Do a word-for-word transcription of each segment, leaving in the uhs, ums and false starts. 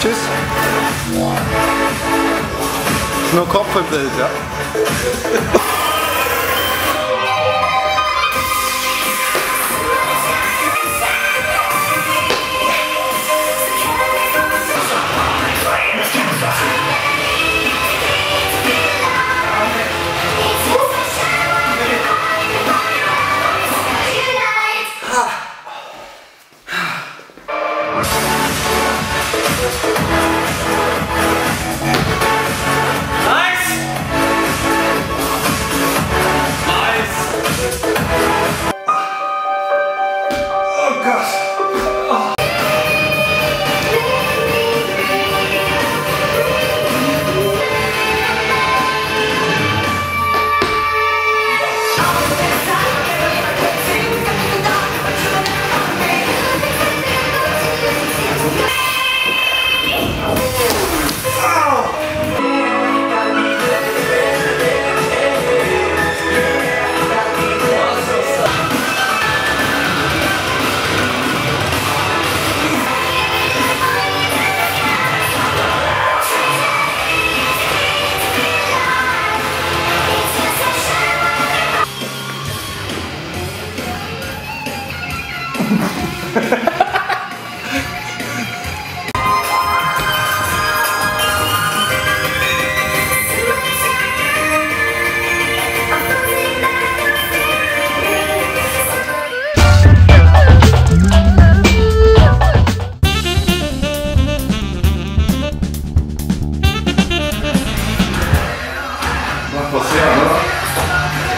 Tschüss. Ist nur Kopf im Bild, ja?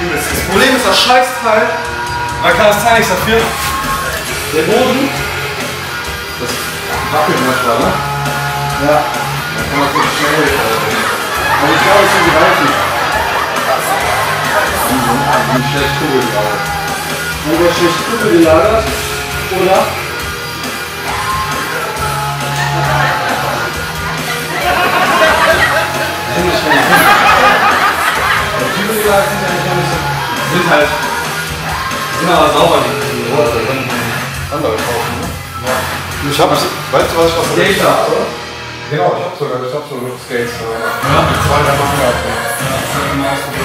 Das Problem ist, das Scheißteil, man kann das Teil nichts dafür. Der Boden, das wackelt manchmal, ne? Ja, da kann man wirklich schnell helfen. Aber ich glaube, es sind die Reifen. Die sind schlecht kugeln drauf. Oder schlecht kugeln gelagert, oder? Sind halt, sind aber sauber, die Rohre, die andere kaufen, ne? Ja. Ich hab, weißt du was ich was Skater, hab, oder? Genau, ich hab sogar, ich hab sogar Skates. Ja, zwei, drei Mal. Ja, zwei, drei Mal.